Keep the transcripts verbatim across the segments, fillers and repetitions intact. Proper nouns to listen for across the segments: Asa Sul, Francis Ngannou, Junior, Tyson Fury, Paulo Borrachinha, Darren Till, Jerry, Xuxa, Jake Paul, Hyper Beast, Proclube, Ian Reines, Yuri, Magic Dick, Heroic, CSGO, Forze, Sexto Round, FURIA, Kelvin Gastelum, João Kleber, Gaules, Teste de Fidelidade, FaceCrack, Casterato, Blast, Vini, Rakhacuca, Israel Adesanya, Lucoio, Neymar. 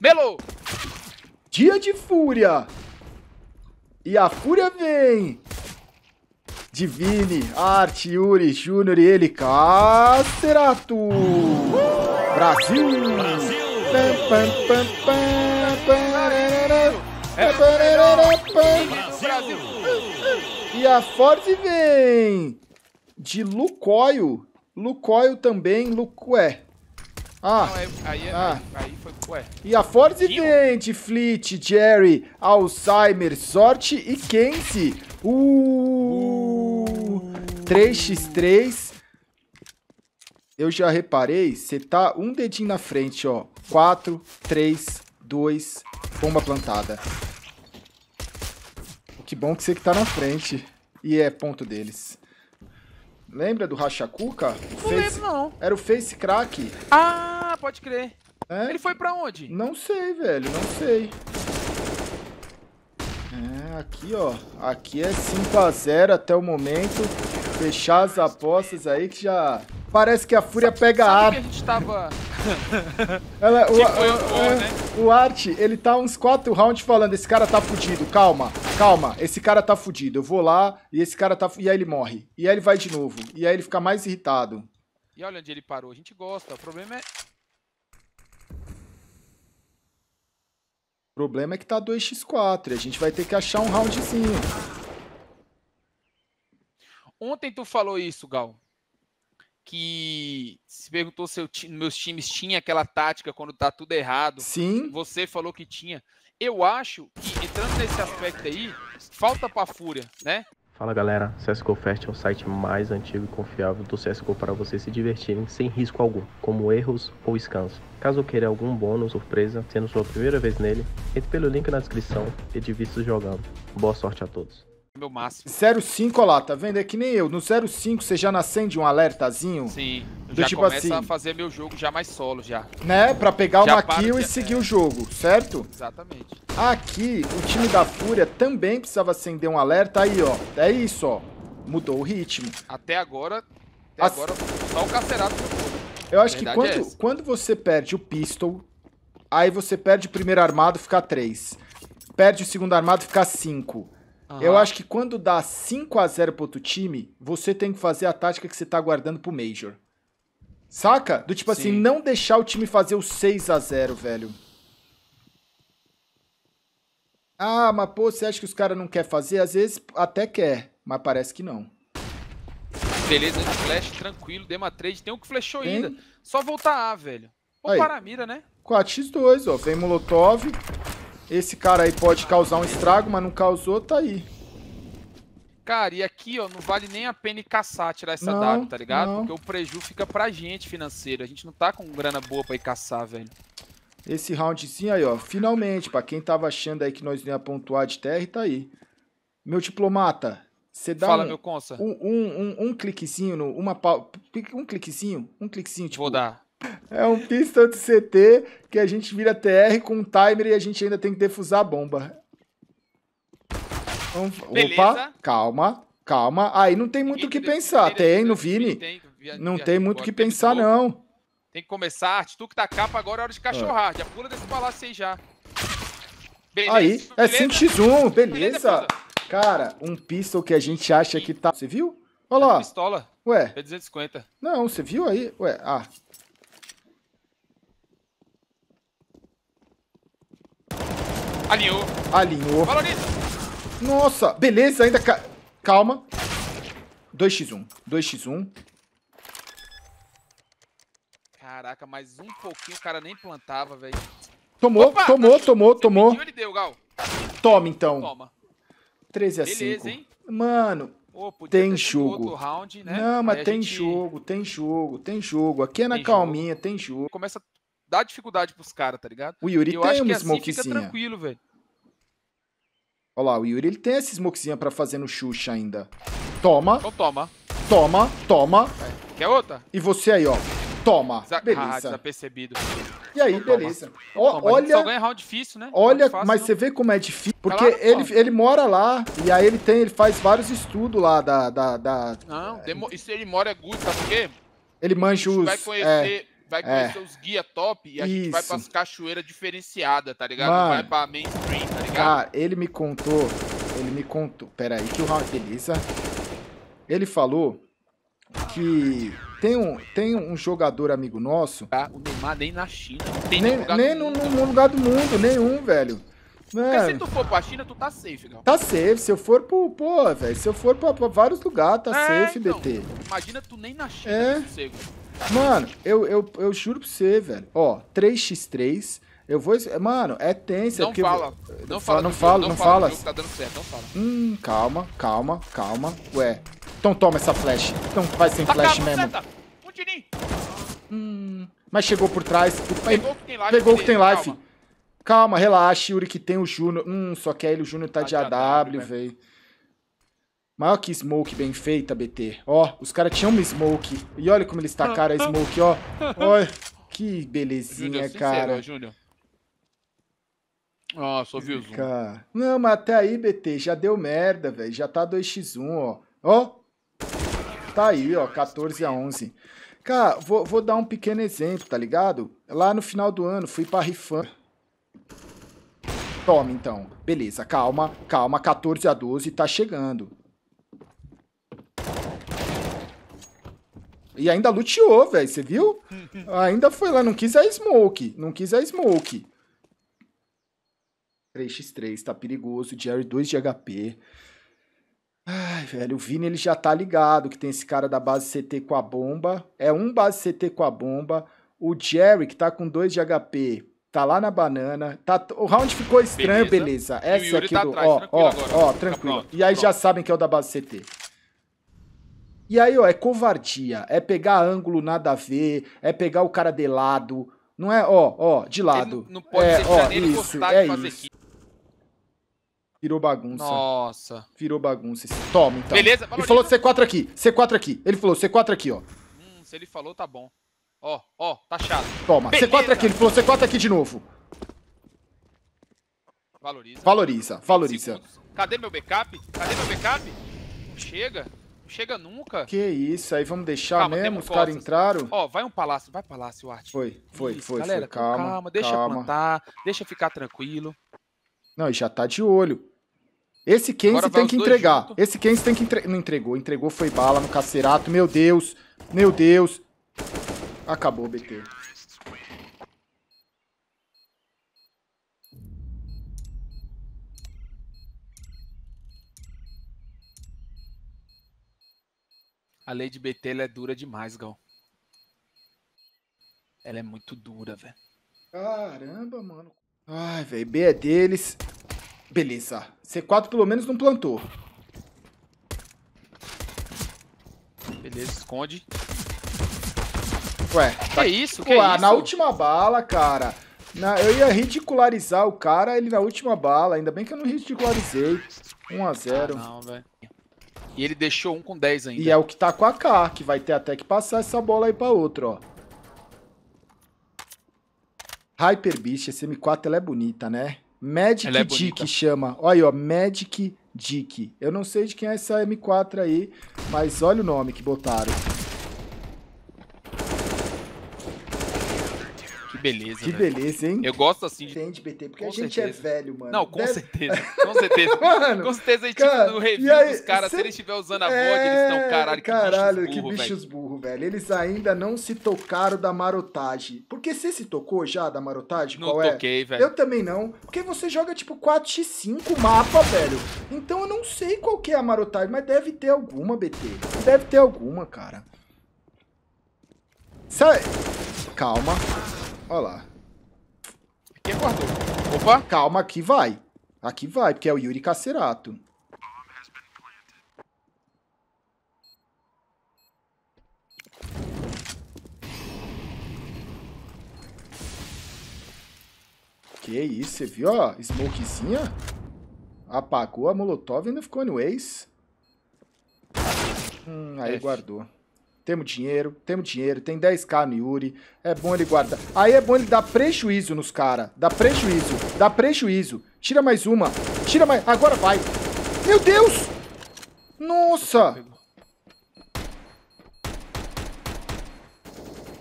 Melo! Dia de Fúria! E a Fúria vem! De Vini, Art, Yuri, Junior e ele, Casterato! Brasil! Brasil! E a Forze vem! De Lucoio! Lucoio também, Lucué. Ah, não, aí, aí, ah. Aí, aí foi ué. E a Forze vem de Fleet, Jerry, Alzheimer, Sorte e Kenzie. Uh, uh. três por três. Eu já reparei, você tá um dedinho na frente, ó. quatro, três, dois, bomba plantada. Que bom que você que tá na frente. E é ponto deles. Lembra do Rakhacuca? Não face... lembro, não. Era o FaceCrack. Ah, pode crer. É? Ele foi pra onde? Não sei, velho. Não sei. É, aqui, ó. Aqui é cinco a zero até o momento. Fechar as apostas aí que já... Parece que a Fúria sabe, pega sabe a... que a gente tava... Ela, o, que foi o, o, é, né? O Art, ele tá uns quatro rounds falando, esse cara tá fudido, calma, calma, esse cara tá fudido, eu vou lá e esse cara tá... E aí ele morre, e aí ele vai de novo, e aí ele fica mais irritado. E olha onde ele parou, a gente gosta, o problema é... O problema é que tá dois por quatro, e a gente vai ter que achar um roundzinho. Ontem tu falou isso, Gal. Que se perguntou se eu ti, meus times tinham aquela tática quando tá tudo errado. Sim. Você falou que tinha. Eu acho que, entrando nesse aspecto aí, falta pra Fúria, né? Fala, galera. C S G O Fest é o site mais antigo e confiável do C S G O para vocês se divertirem sem risco algum, como erros ou scans. Caso queira algum bônus, surpresa, sendo sua primeira vez nele, entre pelo link na descrição e de vistos jogando. Boa sorte a todos. Meu máximo. zero cinco, ó lá, tá vendo? É que nem eu. No zero cinco você já nasceu de um alertazinho? Sim. Do já tipo começa assim, a fazer meu jogo já mais solo, já. Né? Pra pegar já uma kill e seguir é. o jogo, certo? Exatamente. Aqui, o time da Fúria também precisava acender um alerta. Aí, ó. É isso, ó. Mudou o ritmo. Até agora, até As... agora só o Casterato. Eu acho que quando, é quando você perde o pistol, aí você perde o primeiro armado, fica três. Perde o segundo armado, fica cinco. Uhum. Eu acho que quando dá cinco a zero pro outro time, você tem que fazer a tática que você tá guardando pro Major. Saca? Do tipo Sim. assim, não deixar o time fazer o seis a zero, velho. Ah, mas pô, você acha que os caras não querem fazer? Às vezes até quer, mas parece que não. Beleza, flash tranquilo, deu uma trade, tem um que flechou tem? ainda. Só voltar A, velho. Ou para a mira, né? quatro por dois, ó. Vem Molotov. Esse cara aí pode causar um estrago, mas não causou, tá aí. Cara, e aqui, ó, não vale nem a pena caçar, tirar essa não, W, tá ligado? Não. Porque o prejuízo fica pra gente financeiro. A gente não tá com grana boa pra ir caçar, velho. Esse roundzinho aí, ó, finalmente, pra quem tava achando aí que nós não ia pontuar de terra, tá aí. Meu diplomata, você dá Fala, um, meu consa. Um, um, um, um cliquezinho, no, uma pau... Um cliquezinho, um cliquezinho, tipo... Vou dar. É um pistol de C T que a gente vira T R com um timer e a gente ainda tem que defusar a bomba. Beleza. Opa, calma, calma. Aí não tem muito o que pensar. Tem no Vini. Não tem muito o que pensar, não. Tem que começar, Arte. Tu que tá capa agora é hora de cachorrar. Já pula desse palácio aí já. Aí, é cinco por um, beleza. Cara, um pistol que a gente acha que tá... Você viu? Olha lá. Pistola. Ué. É duzentos e cinquenta. Não, você viu aí? Ué, ah... Alinhou. Alinhou. Valoriza. Nossa, beleza, ainda... Ca... Calma. dois por um. dois por um. Caraca, mais um pouquinho o cara nem plantava, velho. Tomou, Opa, tomou, tá tomou, Você tomou. Pediu, ele deu, Gal. Toma, então. Toma. treze a cinco. Beleza, hein? Mano, oh, tem jogo. Outro round, né? Não, mas Aí tem gente... jogo, tem jogo, tem jogo. Aqui é na tem calminha, jogo. tem jogo. Começa... Dá dificuldade pros caras, tá ligado? O Yuri eu tem acho uma que assim smokezinha. Fica tranquilo, velho. Olha lá, o Yuri ele tem essa smokezinha pra fazer no Xuxa ainda. Toma. Então toma. Toma, toma. É. Quer outra? E você aí, ó. Toma. Desa beleza. Ah, desapercebido. E aí, então, beleza. Ó, olha... Só ganha round difícil, né? Olha, fácil, mas não. Você vê como é difícil. Porque claro, ele, ele mora lá, e aí ele tem, ele faz vários estudos lá da... da, da... Não, demo... e se ele mora é good, sabe por quê? Ele manja os... vai conhecer... É... vai conhecer é. os guia top e a Isso. gente vai pras cachoeiras diferenciadas, tá ligado? Mano, vai pra mainstream, tá ligado? Cara, ele me contou, ele me contou, peraí, que o Raul utiliza. Ele falou que tem um, tem um jogador amigo nosso... Ah, o Neymar nem na China, não tem nem, lugar nem no, no lugar do mundo, nenhum, velho. Mano, porque se tu for pra China, tu tá safe, cara. Tá safe, se eu for pro... Pô, velho, se eu for pra, pra vários lugares, tá é, safe, então, B T. Imagina tu nem na China, é. sossego. Mano, eu, eu, eu juro pra você, velho. Ó, três contra três. Eu vou... Mano, é tensa. Não porque... fala. Não fala, não fala. Não fala. Não fala. Tá dando certo, não fala. Hum, calma, calma, calma. Ué. Então toma essa flash. Então vai sem tá flash mesmo. Seta. Um tirinho. Hum. Mas chegou por trás. Pegou o que tem life. Pegou o que tem life. Calma. Calma, relaxa, Yuri, que tem o Júnior. Hum, só que aí ele, o Júnior tá de A W, velho. Maior que smoke bem feita, B T. Ó, os caras tinham uma smoke. E olha como eles tacaram a smoke, ó. Olha, que belezinha, Junior, cara. Sincero, ó, só viu o zoom. Cara. Não, mas até aí, B T, já deu merda, velho. Já tá dois contra um, ó. Ó, tá aí, ó, quatorze a onze. Cara, vou, vou dar um pequeno exemplo, tá ligado? Lá no final do ano, fui pra Rifan. Toma, então. Beleza, calma, calma. quatorze a doze, tá chegando. E ainda luteou, velho, você viu? Ainda foi lá, não quis a smoke. Não quis a smoke. três contra três, tá perigoso. Jerry, dois de H P. Ai, velho, o Vini, ele já tá ligado que tem esse cara da base C T com a bomba. É um base C T com a bomba. O Jerry, que tá com dois de H P... Tá lá na banana. Tá, o round ficou estranho, beleza. beleza. Essa aqui tá do... Atrás, ó, tranquilo ó, agora, ó, tranquilo. Pronto, e aí pronto. Já sabem que é o da base C T. E aí, ó, é covardia. É pegar ângulo nada a ver. É pegar o cara de lado. Não é, ó, ó, de lado. Ele não pode é, ó, isso, é fazer isso. Aqui. Virou bagunça. Nossa. Virou bagunça. Toma, então. Beleza, valoriza. Ele falou C quatro aqui, C quatro aqui. Ele falou C quatro aqui, ó. Hum, se ele falou, tá bom. Ó, oh, ó, oh, tá chato. Toma, beleza. C quatro aqui, ele falou C quatro aqui de novo. Valoriza. Valoriza, valoriza. Segundos. Cadê meu backup? Cadê meu backup? Não chega, não chega nunca. Que isso, aí vamos deixar calma, mesmo, os caras entraram. Ó, oh, vai um palácio, vai palácio, Arte. Foi, foi, isso, foi, galera, foi, calma, calma. Deixa calma. plantar, deixa ficar tranquilo. Não, e já tá de olho. Esse Kenzie tem que entregar. Junto. Esse Kenzie tem que entregar. Não entregou, entregou, foi bala no Casterato. Meu Deus, meu Deus. Acabou, B T. A lei de B T, ela é dura demais, Gal. Ela é muito dura, velho. Caramba, mano. Ai, velho, B é deles. Beleza. C quatro pelo menos não plantou. Beleza, esconde. Ué, que tá... isso? Que Ué, é isso? Na última bala, cara. Na... Eu ia ridicularizar o cara, ele na última bala. Ainda bem que eu não ridicularizei. um a zero. Ah, não, velho. E ele deixou um com dez ainda. E é o que tá com a K, que vai ter até que passar essa bola aí pra outra, ó. Hyper Beast, essa M quatro, ela é bonita, né? Magic é Dick bonita. Chama. Olha aí, ó, Magic Dick. Eu não sei de quem é essa M quatro aí, mas olha o nome que botaram. Beleza, que né? beleza, hein? Eu gosto assim de... Entende, B T, porque com a gente certeza. é velho, mano. Não, com Deve... certeza, com certeza. Mano, com certeza a gente cara, no review aí, dos caras, cê... se eles estiver usando a voz, é... eles estão caralho, caralho, que bichos burros, Caralho, que bichos burros, velho. Eles ainda não se tocaram da marotagem. Porque você se tocou já da marotagem? Não Qual toquei, é? velho. Eu também não, porque você joga tipo quatro contra cinco mapa, velho. Então eu não sei qual que é a marotagem, mas deve ter alguma, B T. Deve ter alguma, cara. Sai. Calma. Olha lá. Aqui guardou. Opa, calma, aqui vai. Aqui vai, porque é o Yuri Casterato. Que isso, você viu, ó? Smokezinha. Apagou a molotov e ainda ficou no ace. Hum, aí F. guardou. Temos dinheiro, temos dinheiro, tem dez K no Yuri, é bom ele guardar. Aí é bom ele dar prejuízo nos caras, dá prejuízo, dá prejuízo. Tira mais uma, tira mais, agora vai. Meu Deus! Nossa!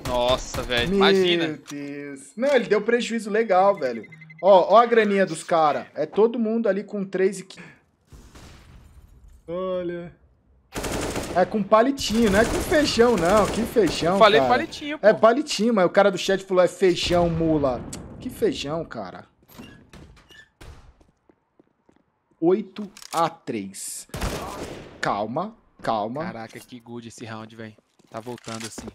Nossa, velho, imagina. Meu Deus. Não, ele deu prejuízo legal, velho. Ó, ó a graninha dos caras. É todo mundo ali com três e quinze. Olha. É com palitinho, não é com feijão, não. Que feijão, eu falei cara. Palitinho, pô. É palitinho, mas o cara do chat falou, é feijão, mula. Que feijão, cara. oito a três. Calma, calma. Caraca, que good esse round, velho. Tá voltando assim.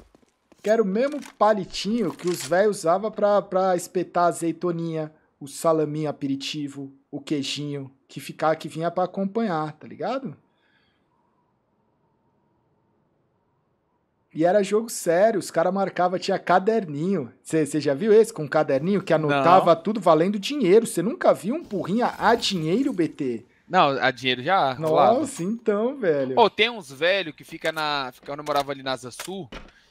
Quero o mesmo palitinho que os velhos usavam pra, pra espetar a azeitoninha, o salaminho aperitivo, o queijinho, que, ficar, que vinha pra acompanhar, tá ligado? E era jogo sério, os caras marcavam, tinha caderninho. Você já viu esse com caderninho que anotava não. Tudo valendo dinheiro? Você nunca viu um porrinha a dinheiro, B T? Não, a dinheiro já. Nossa, lá. Então, velho. Pô, tem uns velhos que fica na... Quando eu morava ali na Asa Sul,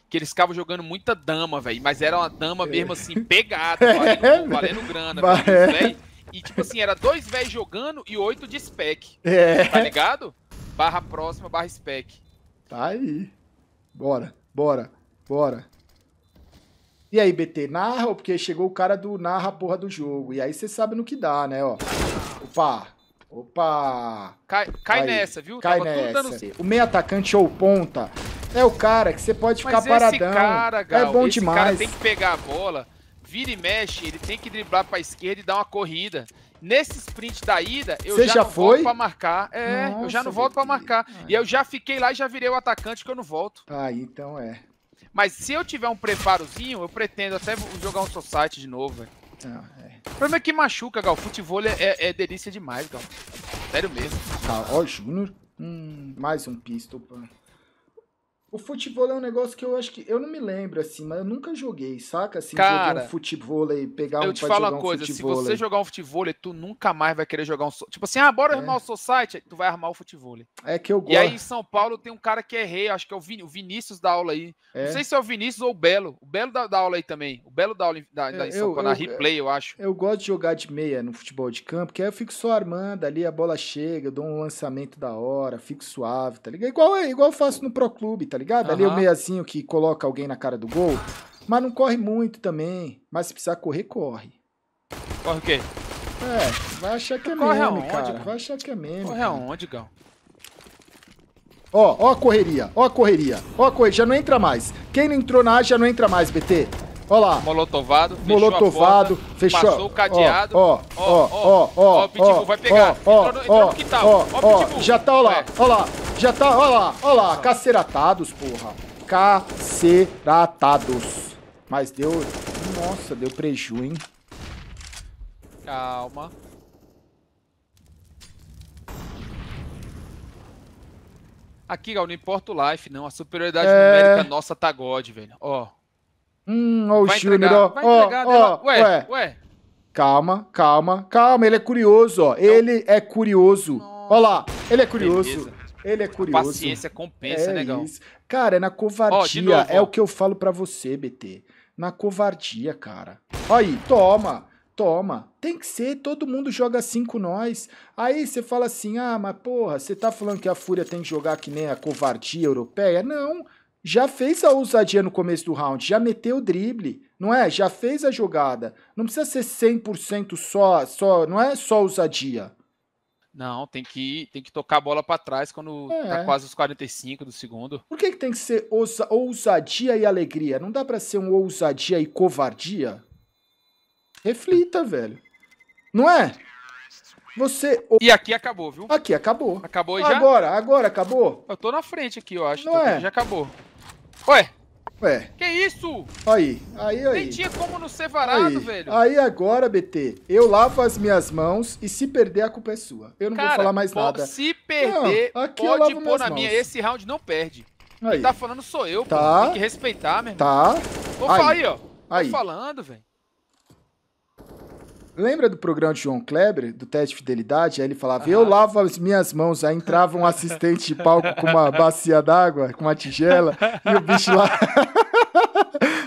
que eles ficavam jogando muita dama, velho. Mas era uma dama mesmo assim, pegada, valendo, valendo grana, velho. E tipo assim, era dois velhos jogando e oito de spec. É. Tá ligado? Barra próxima, barra spec. Tá aí. Bora, bora, bora. E aí, B T, narra? Porque chegou o cara do narra a porra do jogo. E aí você sabe no que dá, né, ó. Opa, opa. Cai, cai aí. Nessa, viu? Cai Tava nessa. Tudo dando... O meio atacante ou ponta é o cara que você pode Mas ficar esse paradão. Cara, Gal, é bom esse demais. Cara tem que pegar a bola, vira e mexe, ele tem que driblar pra esquerda e dar uma corrida. Nesse sprint da ida, eu já, já não foi? volto pra marcar. É, Nossa, eu já não volto pra marcar. Ai. E eu já fiquei lá e já virei o atacante que eu não volto. Ah, então é. Mas se eu tiver um preparozinho, eu pretendo até jogar um society de novo, velho. Ah, é. O problema é que machuca, Gal. Futebol é, é, é delícia demais, Gal. Sério mesmo. Ah, ó, Junior. Hum, mais um pistol, pô. O futebol é um negócio que eu acho que... Eu não me lembro, assim, mas eu nunca joguei, saca? Assim, cara, jogar um futebol e pegar um pra jogar um futebol. Eu te falo uma coisa, se você jogar um futebol, tu nunca mais vai querer jogar um... Tipo assim, ah, bora é. armar o society, tu vai armar o futebol. É que eu gosto. E aí em São Paulo tem um cara que é rei, acho que é o, Vin... o Vinícius da aula aí. É. Não sei se é o Vinícius ou o Belo. O Belo da, da aula aí também. O Belo da aula em, da, da em São Paulo, na replay, eu acho. Eu gosto de jogar de meia no futebol de campo, que aí eu fico só armando ali, a bola chega, eu dou um lançamento da hora, fico suave, tá ligado? Igual, igual eu faço no Proclube, tá ligado? ligado? Uhum. Ali é o meiazinho que coloca alguém na cara do gol, mas não corre muito também. Mas se precisar correr, corre. Corre o quê? É, vai achar que é corre meme, aonde, cara. Vai achar que é meme. Corre cara. aonde, Gão? Ó, ó a correria, ó a correria, ó a correria, já não entra mais. Quem não entrou na área já não entra mais, B T. Ó lá. Molotovado, fechou Molotovado, a porta, fechou. Passou o cadeado. Ó, ó, ó, ó, ó, o Pitbull vai pegar. Ó, entrou no, entrou ó, no quintal. Ó, ó, ó, ó, já tá, ó lá, ó lá. Já tá, ó lá, ó lá, caceratados, porra. Caceratados. Mas deu... Nossa, deu preju, hein? Calma. Aqui, Gal, não importa o life, não. A superioridade é... numérica nossa tá god, velho. Ó. Hum, ó o Junior, ó. Vai entregar, ó, ó. Ué, ué, ué. Calma, calma, calma. Ele é curioso, ó. Ele é curioso. Nossa. Ó lá, ele é curioso. Beleza. Ele é curioso. A paciência compensa, é negão. Isso. Cara, é na covardia. Oh, novo, é ó. o que eu falo pra você, B T. Na covardia, cara. Aí, toma. Toma. Tem que ser. Todo mundo joga assim com nós. Aí você fala assim, ah, mas porra, você tá falando que a Fúria tem que jogar que nem a covardia europeia? Não. Já fez a ousadia no começo do round. Já meteu o drible. Não é? Já fez a jogada. Não precisa ser cem por cento só, só. Não é só ousadia. Não, tem que, tem que tocar a bola pra trás quando é. tá quase os quarenta e cinco do segundo. Por que, que tem que ser ousa, ousadia e alegria? Não dá pra ser um ousadia e covardia? Reflita, velho. Não é? Você... E aqui acabou, viu? Aqui acabou. Acabou e já? Agora, agora acabou? Eu tô na frente aqui, eu acho. Não é? Já acabou. Ué? Ué. Que isso? Aí, aí, aí. Nem tinha como não ser varado, aí, velho. Aí agora, B T, eu lavo as minhas mãos e se perder, a culpa é sua. Eu não Cara, vou falar mais nada. Se perder, não, aqui pode pôr na mãos. minha. Esse round não perde. Aí. Quem tá falando sou eu, tá. pô. Tem que respeitar, meu irmão. Tá. Tô aí, aí ó. Aí. Tô falando, velho. Lembra do programa de João Kleber, do Teste de Fidelidade? Aí ele falava, ah. eu lavo as minhas mãos. Aí entrava um assistente de palco com uma bacia d'água, com uma tigela, e o bicho lá...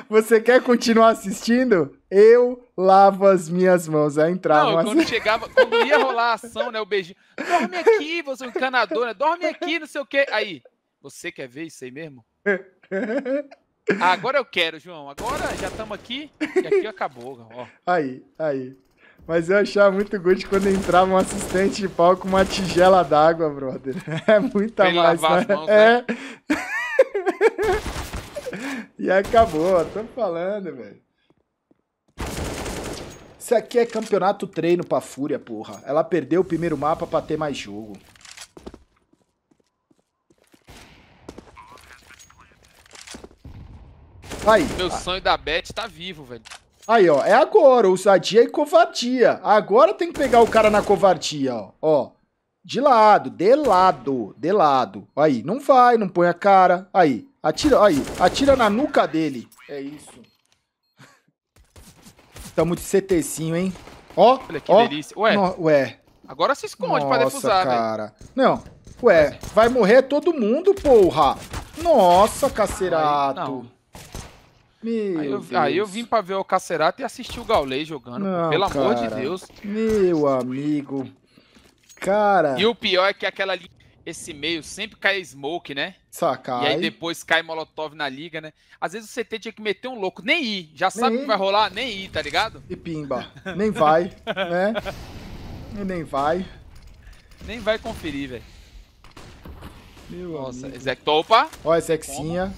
Você quer continuar assistindo? Eu lavo as minhas mãos. Aí entrava... Não, quando, as... chegava, quando ia rolar a ação, né, o beijinho. Dorme aqui, você é um encanador, né? Dorme aqui, não sei o quê. Aí, você quer ver isso aí mesmo? Agora eu quero, João. Agora já estamos aqui e aqui acabou. Ó. Aí, aí. Mas eu achava muito good quando entrava um assistente de palco com uma tigela d'água, brother. É muita Bem mais, lavar né? as mãos, é. Né? E acabou, tô falando, velho. Isso aqui é campeonato treino pra Fúria, porra. Ela perdeu o primeiro mapa pra ter mais jogo. Aí. Meu sonho da Bet tá vivo, velho. Aí, ó. É agora. Ousadia e covardia. Agora tem que pegar o cara na covardia, ó. Ó. De lado. De lado. De lado. Aí. Não vai. Não põe a cara. Aí. Atira. Aí. Atira na nuca dele. É isso. Tamo de CTzinho, hein? Ó. Olha que ó, delícia. Ué. No, ué. Agora se esconde Nossa, pra defusar, cara. Velho. Não. Ué. Vai morrer todo mundo, porra. Nossa, Cacerato. Aí, não. Meu aí, eu, Deus. Aí eu vim pra ver o Cacerato e assistir o Gaulei jogando, não, pelo cara. Amor de Deus. Meu amigo. Cara. E o pior é que aquela li... esse meio sempre cai smoke, né? Sacai. E aí depois cai molotov na liga, né? Às vezes o C T tinha que meter um louco, nem ir. Já nem sabe o que vai rolar, nem ir, tá ligado? E pimba. Nem vai, né? E nem vai. Nem vai conferir, velho. Meu Nossa, amigo. Exec... Opa! Ó, Exexinha.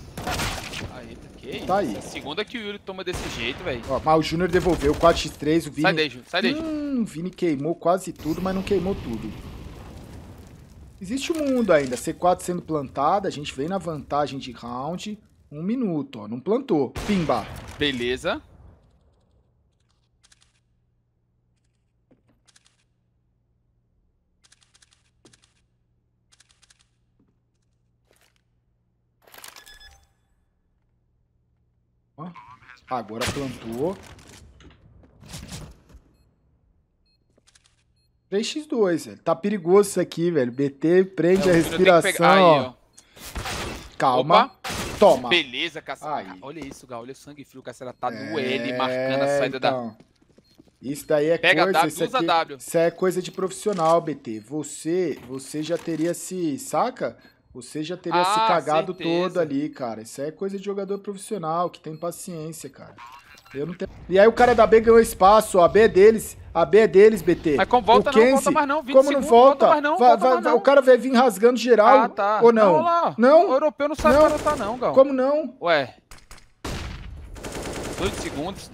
Aí, Ei, tá aí. É a segunda que o Yuri toma desse jeito, velho. Mas o Junior devolveu quatro a três, o Vini... Sai daí, Júnior. Sai daí, Júnior. Hum, o Vini queimou quase tudo, mas não queimou tudo. Existe um mundo ainda. C quatro sendo plantada, a gente vem na vantagem de round. Um minuto, ó. Não plantou. Pimba. Beleza. Agora plantou. três a dois, velho. Tá perigoso isso aqui, velho. B T prende é, a respiração, ó. Aí, ó. Calma. Opa. Toma. Beleza, Cacerato. Olha isso, Gal. Olha o sangue frio. O Cacerato tá é, no L, marcando a saída então. Da... Isso daí é Pega coisa... Pega W, usa aqui... W. Isso é coisa de profissional, B T. Você, você já teria se... Saca? Você já teria ah, se cagado certeza. Todo ali, cara. Isso é coisa de jogador profissional, que tem paciência, cara. Eu não tenho... E aí o cara da B ganhou espaço, ó. A B é deles, a B é deles, B T. Mas como volta, o Kenzie, não volta mais não. Como não volta? Volta, não, vai, volta vai, não. O cara vai vir rasgando geral, ah, tá. Ou não? Não, não? O europeu não sabe não. Pra lutar não, Gal. Como não? Ué. dois segundos.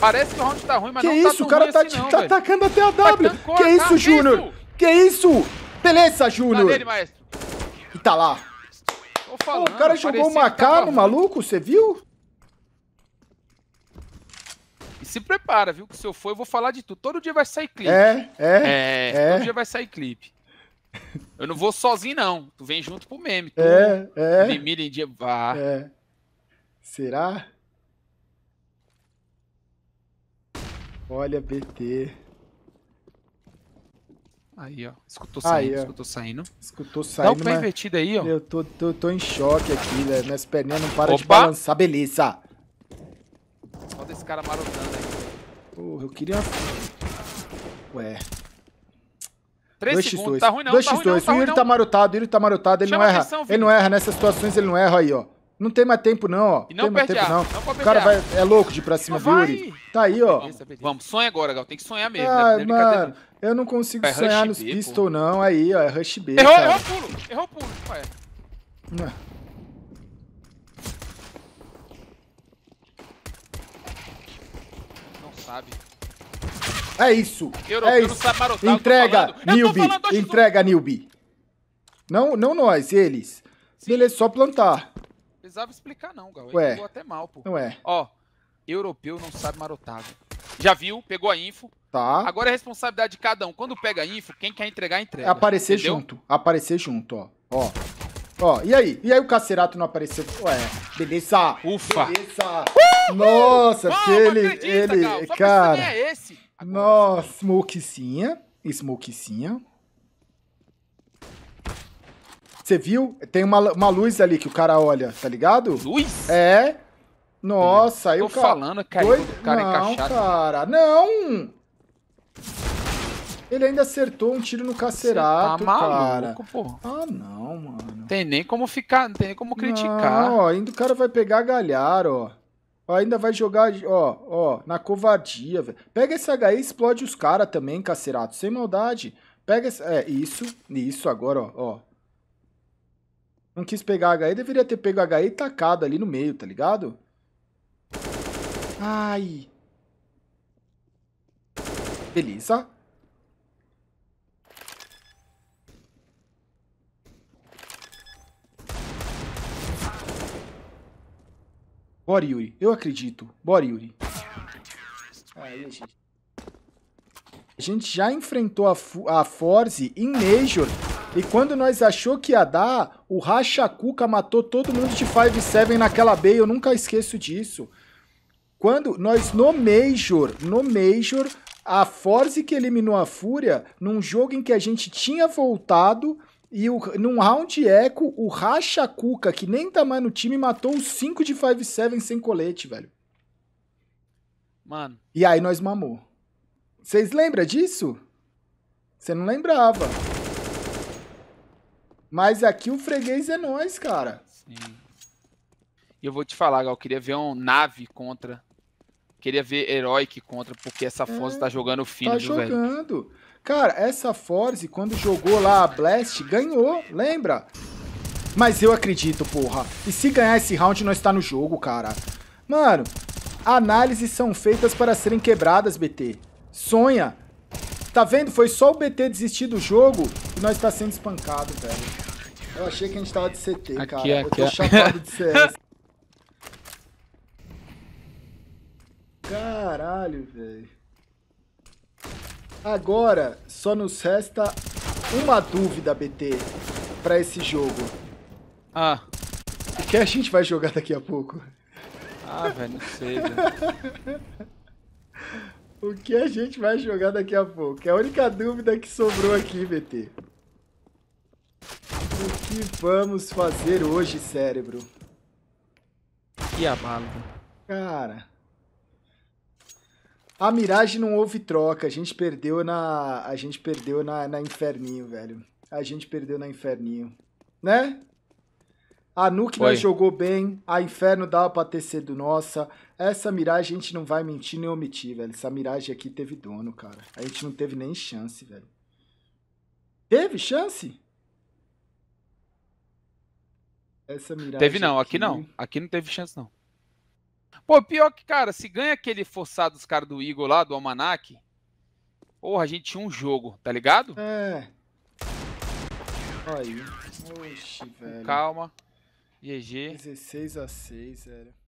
Parece que o round tá ruim, mas que não isso? Tá isso, o cara tá, assim, não, tá atacando até a W. Tancou, que isso, Júnior? Que isso? Beleza, Júnior. Cadê ele, maestro? E tá lá. Falando, Pô, o cara jogou uma cara no maluco, você viu? E se prepara, viu? Que se eu for, eu vou falar de tudo. Todo dia vai sair clipe. É, é, é. é. Todo dia vai sair clipe. Eu não vou sozinho, não. Tu vem junto pro meme. Tu é, é. Me mira em dia... Ah. É. Será? Olha, B T... Aí, ó. Escutou saindo, aí, ó. escutou saindo. Escutou saindo, Dá um pé invertido aí, ó. Eu tô, tô, tô em choque aqui, velho. Minhas perninhas não param Opa. de balançar. Beleza. Olha esse cara marotando aí. Porra, eu queria... Ué. três segundos, tá ruim não, dois por dois. Tá ruim não, tá o Yuri tá marotado, o Yuri tá marotado. Ele Chama não erra, atenção, ele não erra. Nessas situações ele não erra aí, ó. Não tem mais tempo não, ó. E não tem mais tempo não. não o cara vai, é louco de ir pra cima do Yuri. Tá aí, ó. Beleza, beleza. Vamos, sonha agora, Gal. Tem que sonhar mesmo. Ah, né? mano, eu não consigo é sonhar nos B, pistol, pô. não. Aí, ó, é rush B, Errou, cara. errou o pulo. Errou o pulo. Ué. Não sabe. É isso. Europeu é isso. Não sabe marotar, entrega, Newbie. Entrega, Newbie. Não, não nós, eles. Sim. Beleza, só plantar. Não precisava explicar não, Gal. Ele jogou até mal, pô. Não é. Ó, europeu não sabe marotar. Já viu, pegou a info. Tá. Agora é responsabilidade de cada um. Quando pega a info, quem quer entregar, entrega. É aparecer Entendeu? junto. Aparecer junto, ó. Ó. Ó, e aí? E aí o Cacerato não apareceu? Ué, beleza. Ufa. Beleza. Uhul. Nossa, Uhul. porque ele... Acredita, ele Gal. Só cara... Só é esse. Agora, nossa, smokezinha. Smokezinha. Você viu? Tem uma, uma luz ali que o cara olha, tá ligado? Luz? É. Nossa, aí o cara... Tô falando, caiu o cara encaixado. Não, cara, não! Ele ainda acertou um tiro no Cacerato, tá maluco, cara. Porra. Ah, não, mano. Tem nem como ficar, não tem nem como criticar. Não, ó, ainda o cara vai pegar galhar, ó. ó. Ainda vai jogar, ó, ó, na covardia, velho. Pega esse agá e explode os caras também, Cacerato, sem maldade. Pega esse... É, isso, isso agora, ó, ó. Não quis pegar agá e, deveria ter pego agá e tacado ali no meio, tá ligado? Ai. Beleza. Bora, Yuri. Eu acredito. Bora, Yuri. Aí, gente. A gente já enfrentou a, a Forze em Major. E quando nós achou que ia dar, o Rakhacuca matou todo mundo de cinco sete naquela B. Eu nunca esqueço disso. Quando nós no Major, no Major, a Forze que eliminou a Fúria, num jogo em que a gente tinha voltado, e o, num round eco, o Rakhacuca, que nem tá mais no time, matou os cinco de cinco sete sem colete, velho. Mano. E aí nós mamou. Vocês lembram disso? Você não lembrava. Mas aqui o freguês é nós, cara. Sim. E eu vou te falar, Gal, eu queria ver um nave contra... Queria ver Heroic contra, porque essa Forze é, tá jogando fino, tá jogando. velho. Tá jogando. Cara, essa Forze, quando jogou lá a Blast, ganhou, lembra? Mas eu acredito, porra. E se ganhar esse round, nós tá no jogo, cara. Mano, análises são feitas para serem quebradas, B T. Sonha. Tá vendo? Foi só o B T desistir do jogo e nós tá sendo espancado, velho. Eu achei que a gente tava de C T, aqui, cara. Aqui, eu tô aqui. Chapado de C S. Caralho, velho. Agora, só nos resta uma dúvida, B T, pra esse jogo. Ah. O que a gente vai jogar daqui a pouco? Ah, velho, não sei, velho. O que a gente vai jogar daqui a pouco? É a única dúvida que sobrou aqui, B T. O que vamos fazer hoje, cérebro? Que abalo. Cara... A Mirage não houve troca, a gente perdeu na... A gente perdeu na, na Inferninho, velho. A gente perdeu na Inferninho. Né? A Nuke nós jogou bem, a Inferno dava pra ter sido nossa. Essa Mirage a gente não vai mentir nem omitir, velho. Essa Mirage aqui teve dono, cara. A gente não teve nem chance, velho. Teve chance? Essa Mirage Teve não, aqui, aqui não. Aqui não teve chance, não. Pô, pior que, cara, se ganha aquele forçado dos caras do Eagle lá, do Almanac, porra, a gente tinha um jogo, tá ligado? É. Aí. Oxi, velho. Calma. G G. dezesseis a seis, velho.